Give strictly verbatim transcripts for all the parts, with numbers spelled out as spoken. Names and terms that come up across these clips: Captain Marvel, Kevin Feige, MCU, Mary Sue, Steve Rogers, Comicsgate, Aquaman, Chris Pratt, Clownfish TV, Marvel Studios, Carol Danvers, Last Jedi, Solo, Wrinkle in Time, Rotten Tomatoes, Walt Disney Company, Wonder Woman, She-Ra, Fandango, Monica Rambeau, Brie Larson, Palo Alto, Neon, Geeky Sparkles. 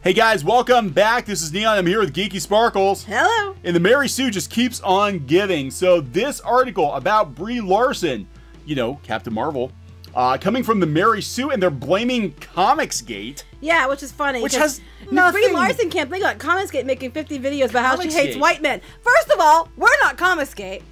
Hey guys, welcome back. This is Neon. I'm here with Geeky Sparkles. Hello. And the Mary Sue just keeps on giving. So this article about Brie Larson, you know, Captain Marvel, uh, coming from the Mary Sue, and they're blaming Comicsgate. Yeah, which is funny. Which has nothing. Brie Larson can't think about Comicsgate making fifty videos about how she hates white men. First of all, we're not Comicsgate.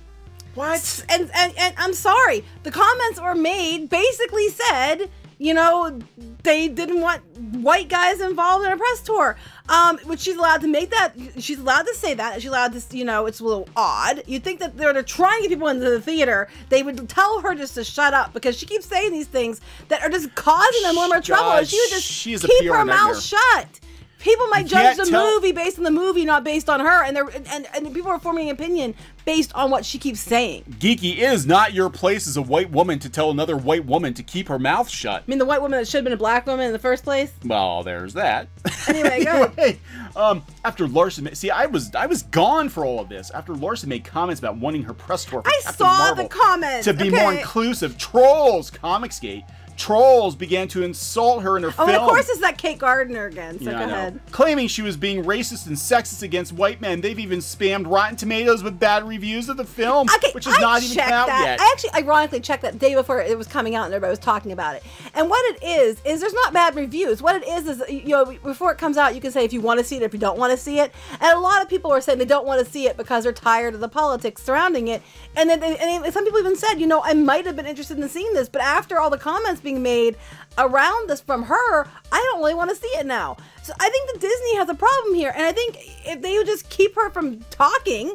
What? And, and, and I'm sorry. The comments were made basically said, you know, they didn't want white guys involved in a press tour. Um, which she's allowed to make that. She's allowed to say that. She's allowed to, you know, it's a little odd. You'd think that they're, they're trying to get people into the theater. They would tell her just to shut up because she keeps saying these things that are just causing them more, more trouble. And she would just she's keep her mouth shut. People might judge the movie based on the movie, not based on her, and they're and, and people are forming an opinion based on what she keeps saying. Geeky, it is not your place as a white woman to tell another white woman to keep her mouth shut. I mean, the white woman that should have been a black woman in the first place. Well, there's that. Anyway, go ahead. Anyway, um, after Larson, see, I was I was gone for all of this. After Larson made comments about wanting her press tour for Captain Marvel the comments to be okay. more inclusive, trolls, Comicsgate. Trolls began to insult her in her oh, film. Oh, of course it's that Kate Gardner again, so yeah, go ahead. Claiming she was being racist and sexist against white men. They've even spammed Rotten Tomatoes with bad reviews of the film, okay, which is I not even out that. yet. I actually ironically checked that day before it was coming out and everybody was talking about it. And what it is, is there's not bad reviews. What it is is, you know, before it comes out, you can say if you want to see it, if you don't want to see it. And a lot of people are saying they don't want to see it because they're tired of the politics surrounding it. And then and some people even said, you know, I might have been interested in seeing this, but after all the comments being made around this from her, I don't really want to see it now. So I think that Disney has a problem here, and I think if they would just keep her from talking,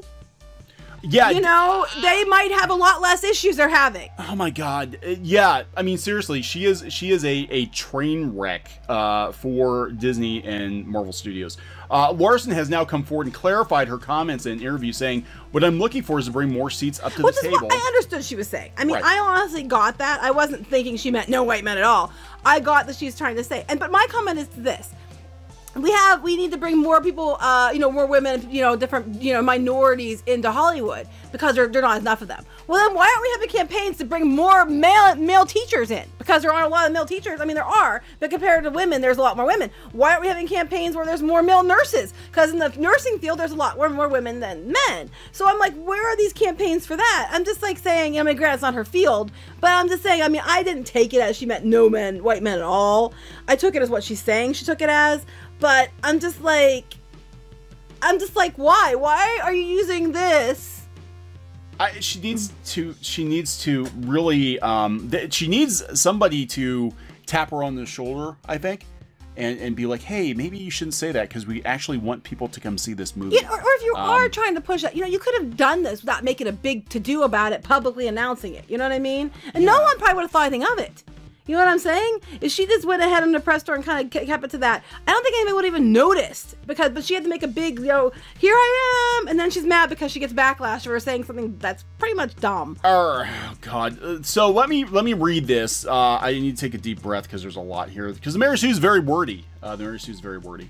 yeah, you know, they might have a lot less issues they're having. Oh my God, yeah. I mean, seriously, she is she is a a train wreck uh, for Disney and Marvel Studios. Uh, Larson has now come forward and clarified her comments in an interview, saying, "What I'm looking for is to bring more seats up to Which the is table." What I understood she was saying. I mean, right. I honestly got that. I wasn't thinking she meant no white men at all. I got that she's trying to say. And but my comment is this. We have, we need to bring more people, uh, you know, more women, you know, different, you know, minorities into Hollywood because there, there are not enough of them. Well, then why aren't we having campaigns to bring more male male teachers in? Because there aren't a lot of male teachers. I mean, there are, but compared to women, there's a lot more women. Why aren't we having campaigns where there's more male nurses? Because in the nursing field, there's a lot more, more women than men. So I'm like, where are these campaigns for that? I'm just like saying, I mean, granted, it's not her field, but I'm just saying, I mean, I didn't take it as she meant no men, white men at all. I took it as what she's saying she took it as. But I'm just like, I'm just like, why? Why are you using this? I, she needs to, she needs to really, um, th she needs somebody to tap her on the shoulder, I think, and, and be like, hey, maybe you shouldn't say that because we actually want people to come see this movie. Yeah, or, or if you um, are trying to push it, you know, you could have done this without making a big to-do about it, publicly announcing it, you know what I mean? And yeah. No one probably would have thought anything of it. You know what I'm saying? If she just went ahead on the press tour and kind of kept it to that, I don't think anyone would have even noticed. Because, but she had to make a big, you know, here I am, and then she's mad because she gets backlash for her saying something that's pretty much dumb. Oh God! So let me let me read this. Uh, I need to take a deep breath because there's a lot here. Because the Mary Sue's very wordy. Uh, the Mary Sue's very wordy.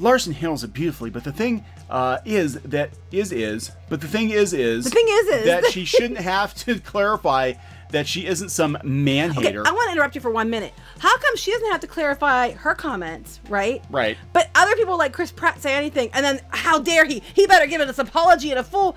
Larson handles it beautifully, but the thing uh, is that is is. But the thing is is. The thing is is that she shouldn't have to clarify that she isn't some man-hater. Okay, I want to interrupt you for one minute. How come she doesn't have to clarify her comments, right? Right. But other people like Chris Pratt say anything, and then how dare he? He better give us an apology and a full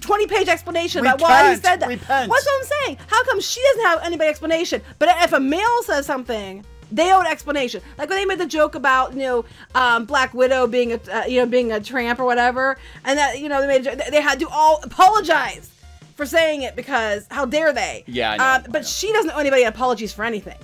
twenty-page explanation repent, about why he said that. Repent. What's what I'm saying? How come she doesn't have anybody's explanation, but if a male says something, they owe an explanation? Like when they made the joke about, you know, um, Black Widow being a, uh, you know, being a tramp or whatever, and that, you know, they made a, they had to all apologize for saying it because how dare they? Yeah, I know, um, I but know. She doesn't owe anybody apologies for anything.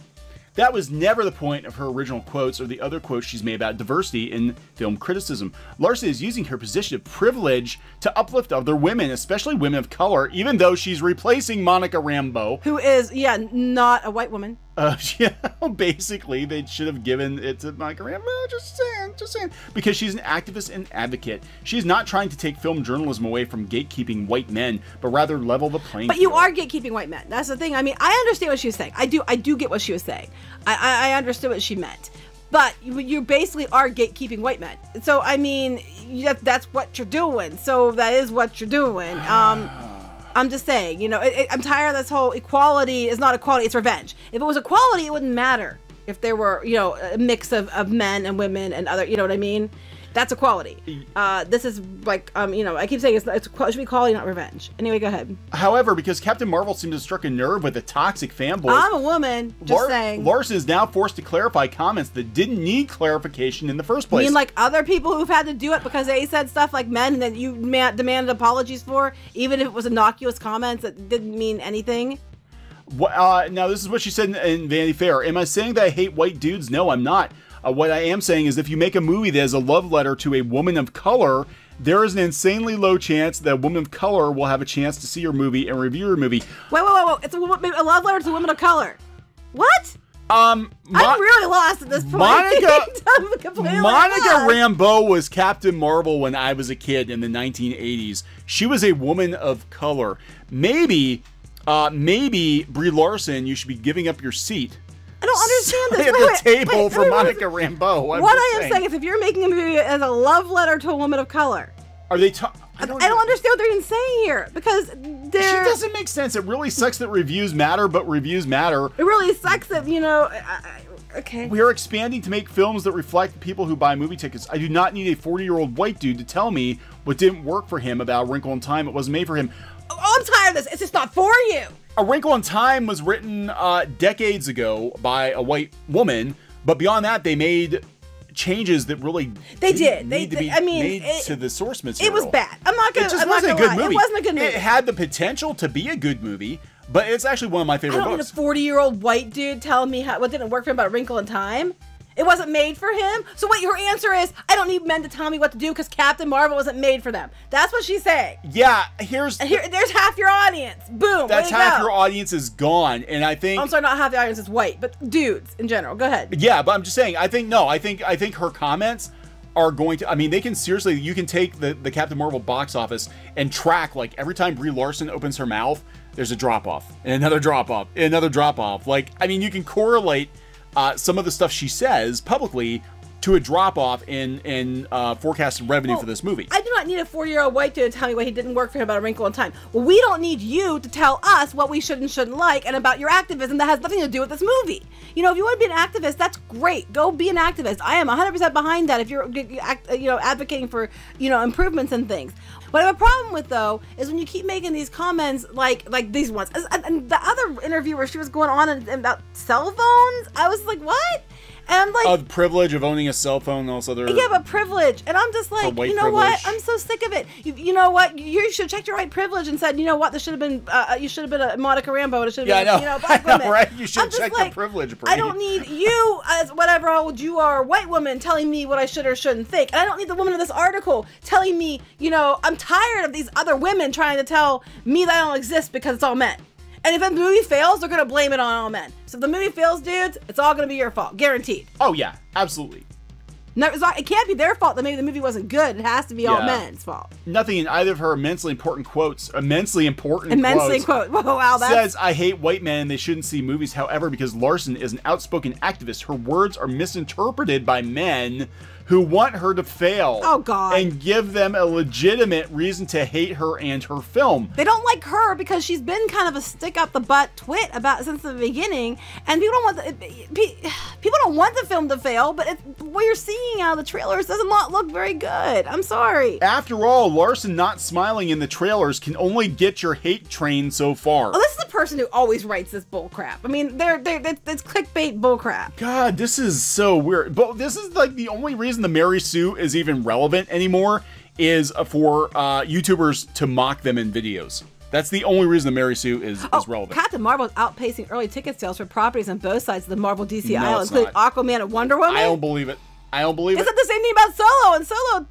That was never the point of her original quotes or the other quotes she's made about diversity in film criticism. Larson is using her position of privilege to uplift other women, especially women of color, even though she's replacing Monica Rambeau, who is, yeah, not a white woman. Uh, yeah, basically, they should have given it to Monica Rambeau, just saying, just saying. Because she's an activist and advocate. She's not trying to take film journalism away from gatekeeping white men, but rather level the playing field. But you are gatekeeping white men. That's the thing. I mean, I understand what she was saying. I do I do get what she was saying. I, I, I understood what she meant. But you, you basically are gatekeeping white men. So, I mean, that's what you're doing. So that is what you're doing. Um... I'm just saying, you know, it, it, I'm tired of this whole equality is not equality, it's revenge. If it was equality, it wouldn't matter. if there were, you know, a mix of, of men and women and other, you know what I mean? That's equality. Uh, this is like, um, you know, I keep saying it's, it's, it should be quality, not revenge. Anyway, go ahead. However, because Captain Marvel seems to have struck a nerve with the toxic fanboys. I'm a woman, just Lar saying. Larson is now forced to clarify comments that didn't need clarification in the first place. You mean like other people who've had to do it because they said stuff like men that you ma demanded apologies for, even if it was innocuous comments that didn't mean anything? What, uh, now, this is what she said in, in Vanity Fair. Am I saying that I hate white dudes? No, I'm not. Uh, what I am saying is if you make a movie that is a love letter to a woman of color, there is an insanely low chance that a woman of color will have a chance to see your movie and review your movie. Wait, wait, wait, wait. It's a, a love letter to women of color. What? Um, I'm really lost at this point. Monica, Monica Rambeau was Captain Marvel when I was a kid in the nineteen eighties. She was a woman of color. Maybe, uh, maybe Brie Larson, you should be giving up your seat. I don't understand this. Wait, the wait, table wait, for wait, Monica Rambeau. I'm what I am saying. saying is, if you're making a movie as a love letter to a woman of color, are they? I don't, I don't understand what they're even saying here because they're. It doesn't make sense. It really sucks that reviews matter, but reviews matter. It really sucks that you know. I, I, okay. We are expanding to make films that reflect the people who buy movie tickets. I do not need a forty-year-old white dude to tell me what didn't work for him about Wrinkle in Time. It wasn't made for him. Oh, I'm tired of this. It's just not for you. A Wrinkle in Time was written uh, decades ago by a white woman, but beyond that, they made changes that really they did. They did. I mean, made it, to the source material. It was bad. I'm not gonna. It just I'm wasn't not gonna a good lie. movie. It wasn't a good movie. It had the potential to be a good movie, but it's actually one of my favorite I don't books. Need a forty-year-old white dude telling me how, what didn't work for him about Wrinkle in Time. It wasn't made for him. So what your answer is, I don't need men to tell me what to do because Captain Marvel wasn't made for them. That's what she's saying. Yeah, here's... And here, there's half your audience. Boom. That's half go. your audience is gone. And I think... I'm sorry, not half the audience is white, but dudes in general. Go ahead. Yeah, but I'm just saying, I think, no, I think I think her comments are going to... I mean, they can seriously... You can take the, the Captain Marvel box office and track, like, every time Brie Larson opens her mouth, there's a drop-off and another drop-off and another drop-off. Like, I mean, you can correlate... Uh, some of the stuff she says publicly to a drop-off in, in uh, forecasted revenue well, for this movie. I do not need a forty-year-old white dude to tell me what he didn't work for him about A Wrinkle in Time. Well, we don't need you to tell us what we should and shouldn't like and about your activism that has nothing to do with this movie. You know, if you want to be an activist, that's great. Go be an activist. I am one hundred percent behind that if you're, you know, advocating for, you know, improvements and things. What I have a problem with, though, is when you keep making these comments like like these ones. And the other interviewer, she was going on about cell phones. I was like, what? And I'm like... Oh, the privilege of owning a cell phone and all this other... Yeah, but privilege. And I'm just like, you know privilege. what? I'm so sick of it. You, you know what? You should have checked your white privilege and said, you know what? This should have been... Uh, you should have been a Monica Rambeau. It should have yeah, been, I know. you know, black I know, women. Right? You should I'm check like, the privilege, Brie. I don't need you, as whatever old you are, white woman, telling me what I should or shouldn't think. And I don't need the woman in this article telling me, you know, I'm tired of these other women trying to tell me that I don't exist because it's all men. And if a movie fails, they're going to blame it on all men. So if the movie fails, dudes, it's all going to be your fault. Guaranteed. Oh, yeah. Absolutely. No, it can't be their fault that maybe the movie wasn't good. It has to be yeah. all men's fault. Nothing in either of her immensely important quotes, immensely important immensely quotes, quote. Wow, that's... says, I hate white men and they shouldn't see movies. However, because Larson is an outspoken activist, her words are misinterpreted by men who want her to fail. Oh, God. And give them a legitimate reason to hate her and her film. They don't like her because she's been kind of a stick-up-the-butt twit about since the beginning, and people don't want the, people don't want the film to fail, but it's, what you're seeing out of the trailers does not look very good. I'm sorry. After all, Larson not smiling in the trailers can only get your hate train so far. Oh, this is the person who always writes this bullcrap. I mean, they're, they're, it's clickbait bullcrap. God, this is so weird. But this is like the only reason the Mary Sue is even relevant anymore is for uh, YouTubers to mock them in videos. That's the only reason the Mary Sue is, oh, is relevant. Captain Marvel is outpacing early ticket sales for properties on both sides of the Marvel D C no, aisle, including not. Aquaman and Wonder Woman. I don't believe it. I don't believe it. It's not the same thing about Solo, and Solo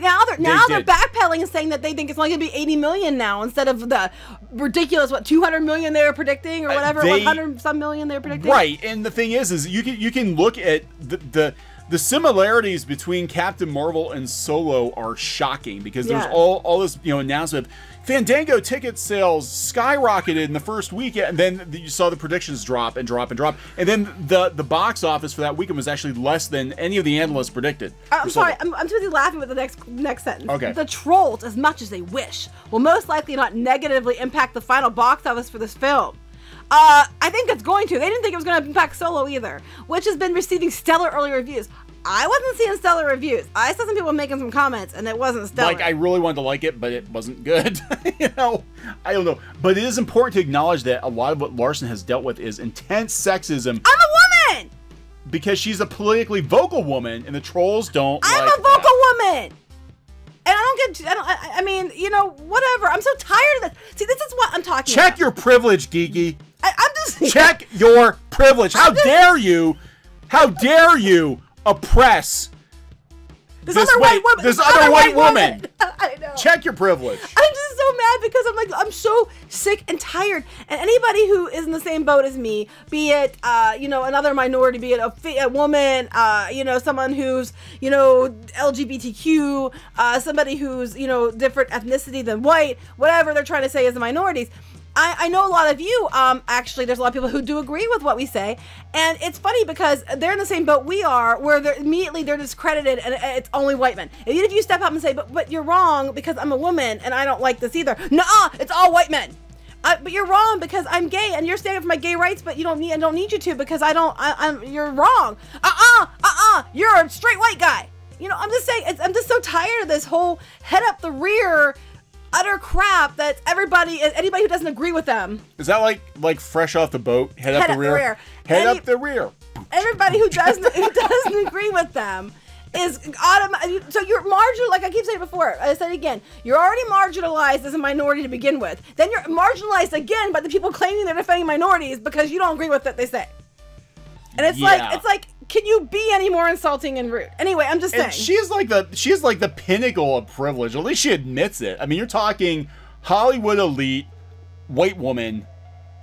now they're now they they're backpedaling and saying that they think it's only gonna be eighty million now instead of the ridiculous what two hundred million they were predicting or whatever uh, they, one hundred some million they were predicting. Right, and the thing is, is you can you can look at the the. The similarities between Captain Marvel and Solo are shocking because yeah. there's all, all this you know announcement of Fandango ticket sales skyrocketed in the first weekend, and then you saw the predictions drop and drop and drop, and then the the box office for that weekend was actually less than any of the analysts predicted. I'm sorry, I'm, I'm too busy laughing with the next next sentence. Okay. The trolls, as much as they wish, will most likely not negatively impact the final box office for this film. Uh, I think it's going to. They didn't think it was going to impact Solo either, which has been receiving stellar early reviews. I wasn't seeing stellar reviews. I saw some people making some comments, and it wasn't stellar. Like, I really wanted to like it, but it wasn't good. You know, I don't know. But it is important to acknowledge that a lot of what Larson has dealt with is intense sexism. I'm a woman! Because she's a politically vocal woman, and the trolls don't I'm like a vocal that. woman! And I don't get, I don't, I, I mean, you know, whatever. I'm so tired of this. See, this is what I'm talking Check about. Check your privilege, Geeky. I, I'm just... Check your privilege. How just, dare you, how dare you oppress this, this other white, white woman. This other, other white, white woman. woman. I know. Check your privilege. I'm just so mad because I'm like, I'm so sick and tired. And anybody who is in the same boat as me, be it, uh, you know, another minority, be it a, a woman, uh, you know, someone who's, you know, L G B T Q, uh, somebody who's, you know, different ethnicity than white, whatever they're trying to say is the minorities. I, I know a lot of you, um, actually, there's a lot of people who do agree with what we say, and it's funny because they're in the same boat we are, where they're immediately they're discredited, and it's only white men. Even if you step up and say, but, but you're wrong because I'm a woman, and I don't like this either. Nuh-uh, it's all white men. Uh, but you're wrong because I'm gay, and you're standing for my gay rights, but you don't need, I don't need you to because I don't, I, I'm, you're wrong. Uh-uh, uh-uh, you're a straight white guy. You know, I'm just saying, it's, I'm just so tired of this whole head up the rear utter crap that everybody, anybody who doesn't agree with them. Is that like like fresh off the boat? Head, head up, the, up rear. the rear. Head Any, up the rear. Everybody who doesn't who doesn't agree with them is automatic. So you're marginal. Like I keep saying before, I said it again. You're already marginalized as a minority to begin with. Then you're marginalized again by the people claiming they're defending minorities because you don't agree with what they say. And it's yeah. like it's like. Can you be any more insulting and rude? Anyway, I'm just saying. And she's like the she's like the pinnacle of privilege. At least she admits it. I mean, you're talking Hollywood elite white woman,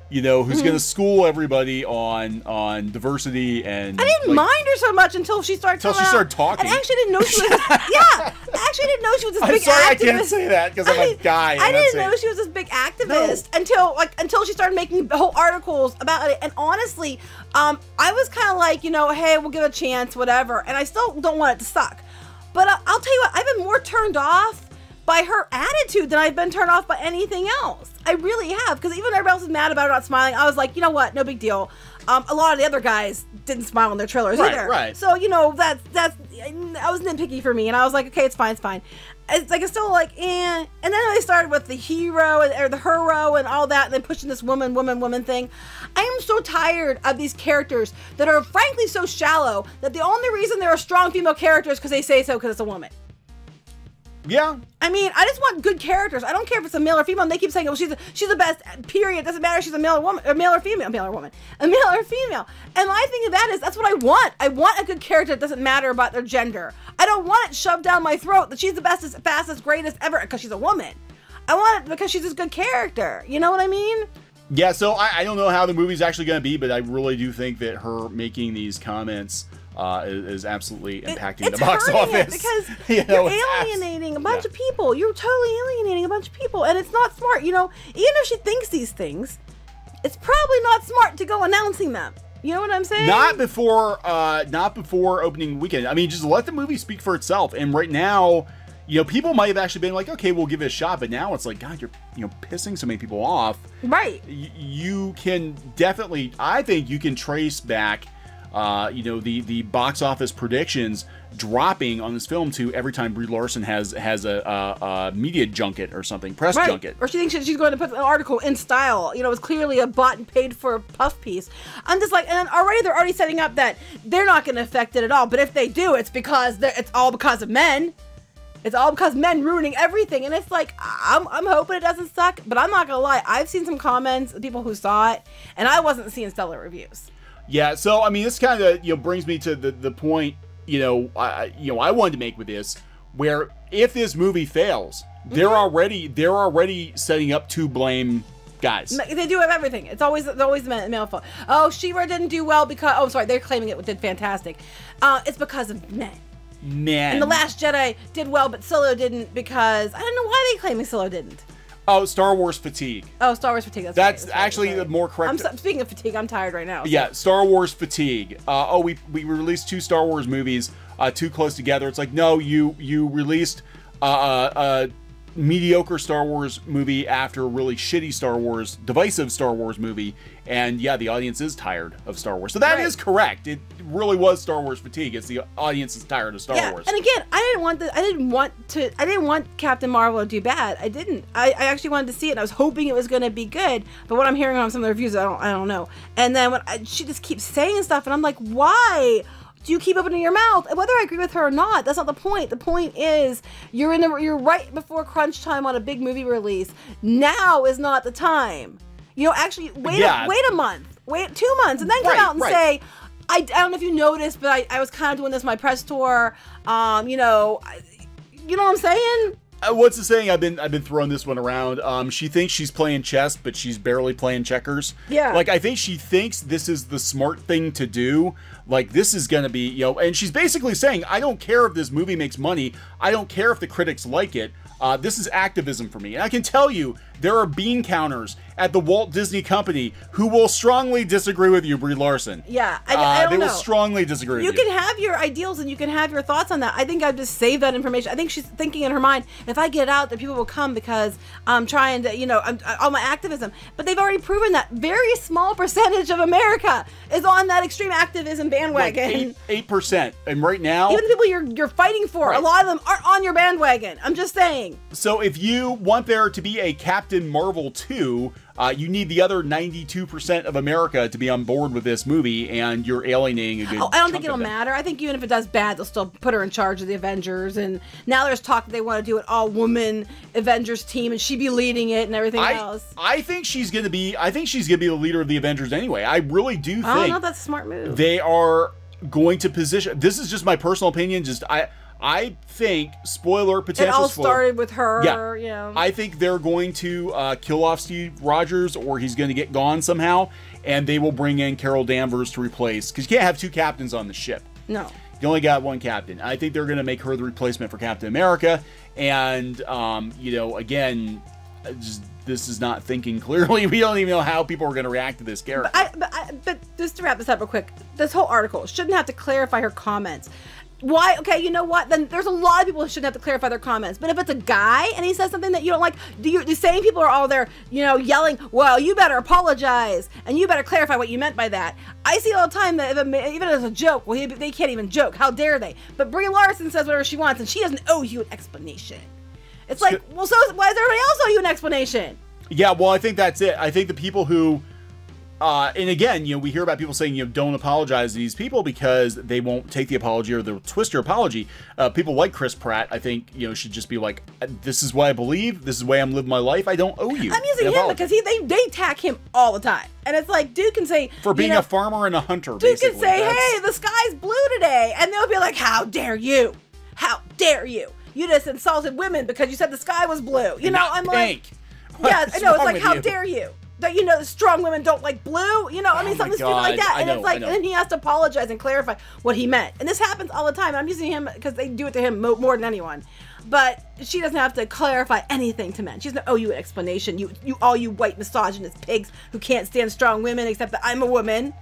you know, who's mm-hmm. gonna school everybody on on diversity and. I didn't like, mind her so much until she started. Until she started out. talking. I actually didn't know she was. yeah, I actually didn't know she was this I'm big sorry, activist. I can't say that because I'm mean, a guy. I didn't know it. she was this big activist no. until like until she started making whole articles about it. And honestly. Um, I was kind of like, you know, hey, we'll give it a chance, whatever. And I still don't want it to suck. But uh, I'll tell you what, I've been more turned off by her attitude than I've been turned off by anything else. I really have. Because even everybody else is mad about her not smiling. I was like, you know what? No big deal. Um, a lot of the other guys didn't smile in their trailers right, either. Right. So, you know, that's, that's, that was nitpicky for me. And I was like, okay, it's fine, it's fine. It's like, it's still like, eh. And then they started with the hero and, or the hero and all that, and then pushing this woman, woman, woman thing. I am so tired of these characters that are frankly so shallow that the only reason there are strong female characters because they say so because it's a woman. Yeah. I mean, I just want good characters. I don't care if it's a male or female. And they keep saying, well, she's, a, she's the best, period. It doesn't matter if she's a male or woman, a male or female, male or woman, a male or female. And my thing of that is, that's what I want. I want a good character that doesn't matter about their gender. I don't want it shoved down my throat that she's the bestest, fastest, greatest ever because she's a woman. I want it because she's this good character. You know what I mean? Yeah, so I, I don't know how the movie's actually going to be, but I really do think that her making these comments uh, is, is absolutely impacting it, the box office. It's because you know, you're alienating a bunch yeah. of people. You're totally alienating a bunch of people, and it's not smart. You know, even if she thinks these things, it's probably not smart to go announcing them. You know what I'm saying? Not before, uh, not before opening weekend. I mean, just let the movie speak for itself. And right now, you know, people might have actually been like, okay, we'll give it a shot. But now it's like, God, you're, you know, pissing so many people off. Right. Y you can definitely, I think you can trace back, uh, you know, the, the box office predictions dropping on this film to every time Brie Larson has, has a, a, a media junket or something, press right. junket. Or she thinks she's going to put an article in Style. You know, it's clearly a bought and paid for puff piece. I'm just like, and already they're already setting up that they're not going to affect it at all. But if they do, it's because it's all because of men. It's all because men ruining everything. And it's like, I'm, I'm hoping it doesn't suck, but I'm not gonna lie. I've seen some comments, people who saw it, and I wasn't seeing stellar reviews. Yeah, so, I mean, this kind of, you know, brings me to the, the point, you know, I, you know, I wanted to make with this, where if this movie fails, mm-hmm. they're already, they're already setting up to blame guys. They do have everything. It's always, it's always the male fault. Oh, She-Ra didn't do well because, oh, sorry, they're claiming it did fantastic. Uh, it's because of men. Man. And The Last Jedi did well, but Solo didn't because I don't know why they claiming Solo didn't. Oh, Star Wars fatigue. Oh, Star Wars fatigue. That's, that's, right, that's actually right. more correct. I'm so, speaking of fatigue, I'm tired right now. So. Yeah, Star Wars fatigue. Uh, oh, we we released two Star Wars movies uh, too close together. It's like no, you you released uh, uh, mediocre Star Wars movie after a really shitty Star Wars, divisive Star Wars movie, and yeah, the audience is tired of Star Wars. So that right. is correct. It really was Star Wars fatigue. It's the audience is tired of Star yeah. Wars. And again, I didn't want the, I didn't want to, I didn't want Captain Marvel to do bad. I didn't. I, I actually wanted to see it, and I was hoping it was going to be good. But what I'm hearing on some of the reviews, I don't, I don't know. And then when I, she just keeps saying stuff, and I'm like, why? Do you keep opening your mouth? Whether I agree with her or not, that's not the point. The point is you're in a, you're right before crunch time on a big movie release. Now is not the time. You know, actually wait yeah. a, wait a month, wait two months, and then come right, out and right. say, I, I don't know if you noticed, but I, I was kind of doing this my press tour. Um, you know, I, you know what I'm saying? Uh, what's the saying? I've been I've been throwing this one around. Um, she thinks she's playing chess, but she's barely playing checkers. Yeah. Like, I think she thinks this is the smart thing to do. Like, this is going to be, you know, and she's basically saying, I don't care if this movie makes money. I don't care if the critics like it. Uh, this is activism for me. And I can tell you, there are bean counters at the Walt Disney Company who will strongly disagree with you, Brie Larson. Yeah, I, I don't uh, They know. will strongly disagree you with you. You can have your ideals and you can have your thoughts on that. I think I've just saved that information. I think she's thinking in her mind, if I get it out, then people will come because I'm trying to, you know, I'm, all my activism. But they've already proven that very small percentage of America is on that extreme activism bandwagon. Like eight percent. And right now... Even the people you're, you're fighting for, right. a lot of them aren't on your bandwagon. I'm just saying. So if you want there to be a Captain Marvel two, uh, you need the other ninety-two percent of America to be on board with this movie, and you're alienating a good oh, I don't think it'll matter. I think even if it does bad, they'll still put her in charge of the Avengers, and now there's talk that they want to do an all-woman Avengers team, and she'd be leading it and everything I, else. I think she's going to be, I think she's going to be the leader of the Avengers anyway. I really do think I don't know if that's a smart move. They are going to position, this is just my personal opinion, just I... I think, spoiler, potential spoiler. It all spoiler, started with her. Yeah. You know. I think they're going to uh, kill off Steve Rogers, or he's going to get gone somehow, and they will bring in Carol Danvers to replace, because you can't have two captains on the ship. No. You only got one captain. I think they're going to make her the replacement for Captain America, and, um, you know, again, just... This is not thinking clearly. We don't even know how people are going to react to this character. But, I, but, I, but just to wrap this up real quick, this whole article shouldn't have to clarify her comments. Why? Okay, you know what? Then there's a lot of people who shouldn't have to clarify their comments. But if it's a guy and he says something that you don't like, the, the same people are all there, you know, yelling, well, you better apologize and you better clarify what you meant by that. I see all the time that if it, even as a joke, well, he, they can't even joke. How dare they? But Brie Larson says whatever she wants, and she doesn't owe you an explanation. It's like, well, so why does everybody else owe you an explanation? Yeah, well, I think that's it. I think the people who, uh, and again, you know, we hear about people saying, you know, don't apologize to these people because they won't take the apology or they'll twist your apology. Uh, people like Chris Pratt, I think, you know, should just be like, this is what I believe. This is the way I'm living my life. I don't owe you. I'm using him apology. because he they, they attack him all the time. And it's like, dude can say... For being you know, a farmer and a hunter, dude basically. Dude can say, that's... hey, the sky's blue today. And they'll be like, how dare you? How dare you? You just insulted women because you said the sky was blue. You know, Not I'm pink. like, what yeah, I know. It's like, how you? dare you? That you know, strong women don't like blue. You know, I mean, oh something stupid like that. I and know, it's like, and then he has to apologize and clarify what he meant. And this happens all the time. And I'm using him because they do it to him mo more than anyone. But she doesn't have to clarify anything to men. She doesn't owe you an explanation. You, you, all you white misogynist pigs who can't stand strong women, except that I'm a woman.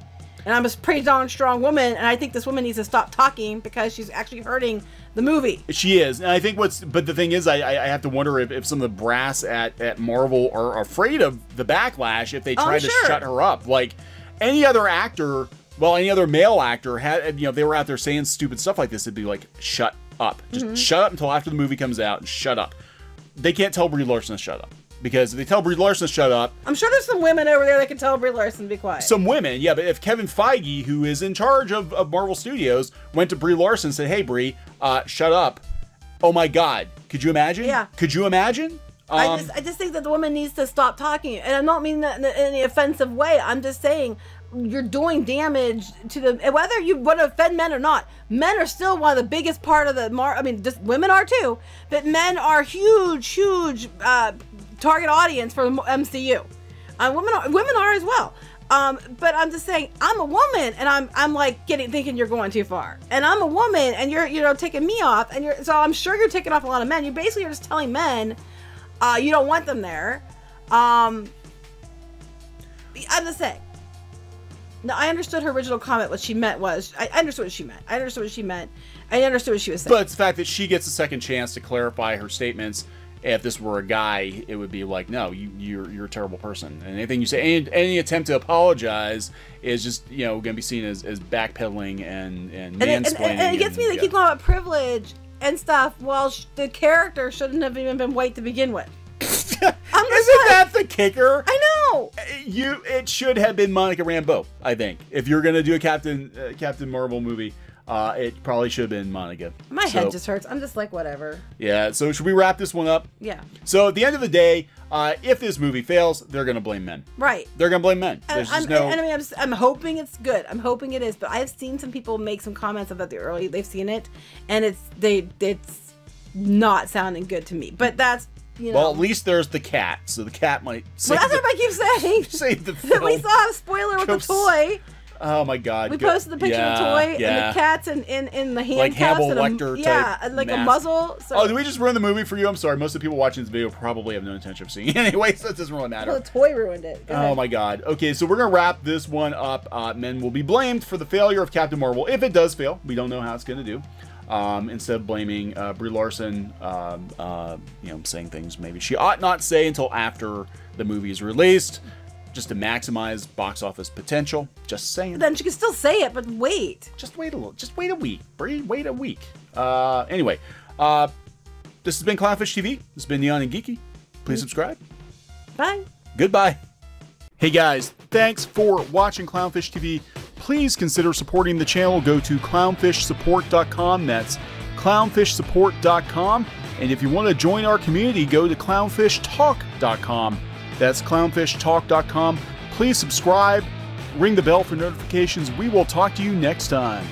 And I'm a pretty darn strong woman, and I think this woman needs to stop talking because she's actually hurting the movie. She is, and I think what's, but the thing is, I, I have to wonder if, if some of the brass at, at Marvel are afraid of the backlash if they try oh, to sure. shut her up. Like, any other actor, well, any other male actor, had you know, if they were out there saying stupid stuff like this, it'd be like, shut up. Just mm-hmm. shut up until after the movie comes out, and shut up. They can't tell Brie Larson to shut up. Because if they tell Brie Larson to shut up... I'm sure there's some women over there that can tell Brie Larson to be quiet. Some women, yeah. But if Kevin Feige, who is in charge of, of Marvel Studios, went to Brie Larson and said, hey, Brie, uh, shut up. Oh, my God. Could you imagine? Yeah. Could you imagine? Um, I, just, I just think that the woman needs to stop talking. And I don't mean that in any offensive way. I'm just saying... you're doing damage to the, whether you want to offend men or not, men are still one of the biggest part of the, mar I mean, just women are too, but men are huge, huge uh, target audience for the M C U. Uh, women are, women are as well. Um, but I'm just saying, I'm a woman, and I'm I'm like getting thinking you're going too far. And I'm a woman, and you're you know taking me off, and you're so I'm sure you're taking off a lot of men. You basically are just telling men uh, you don't want them there. Um, I'm just saying. No, I understood her original comment. What she meant was, I understood what she meant. I understood what she meant. I understood what she was saying. But it's the fact that she gets a second chance to clarify her statements If this were a guy, it would be like, no, you, you're you're a terrible person. And anything you say, any, any attempt to apologize is just, you know, going to be seen as, as backpedaling and and mansplaining. And it, and, and it gets and, me to yeah. keep talking about privilege and stuff. While sh the character shouldn't have even been white to begin with. I'm Isn't like, that the kicker? I know. You, it should have been Monica Rambeau. I think if you're going to do a Captain uh, Captain Marvel movie. Uh, it probably should have been Monica. My so, head just hurts. I'm just like, whatever. Yeah, so should we wrap this one up? Yeah. So at the end of the day, uh, if this movie fails, they're going to blame men. Right. They're going to blame men. And, There's I'm, just no... and, and I mean, I'm, just, I'm hoping it's good. I'm hoping it is. But I've seen some people make some comments about the early, they've seen it, and it's they it's not sounding good to me. But that's, you know. Well, at least there's the cat, so the cat might save Well, that's what I keep saying. Save the film. We saw a spoiler with Go the toy. Oh my God! We posted the picture yeah, of the toy yeah. and the cat's in in, in the handcuffs, like Hannibal Lecter, yeah, like mask. a muzzle. So. Oh, did we just ruin the movie for you? I'm sorry. Most of the people watching this video probably have no intention of seeing it anyway, so it doesn't really matter. Well, the toy ruined it. Go oh ahead. my God. Okay, so we're gonna wrap this one up. Uh, men will be blamed for the failure of Captain Marvel if it does fail. We don't know how it's gonna do. Um, instead of blaming uh, Brie Larson, um, uh, you know, saying things maybe she ought not say until after the movie is released. Just to maximize box office potential. Just saying. Then she can still say it, but wait. Just wait a little. Just wait a week, Brie. Wait a week. Uh, anyway, uh, this has been Clownfish T V. This has been Neon and Geeky. Please subscribe. Bye. Goodbye. Hey guys, thanks for watching Clownfish T V. Please consider supporting the channel. Go to clownfish support dot com. That's clownfish support dot com. And if you want to join our community, go to clownfish talk dot com. That's clownfish talk dot com. Please subscribe, ring the bell for notifications. We will talk to you next time.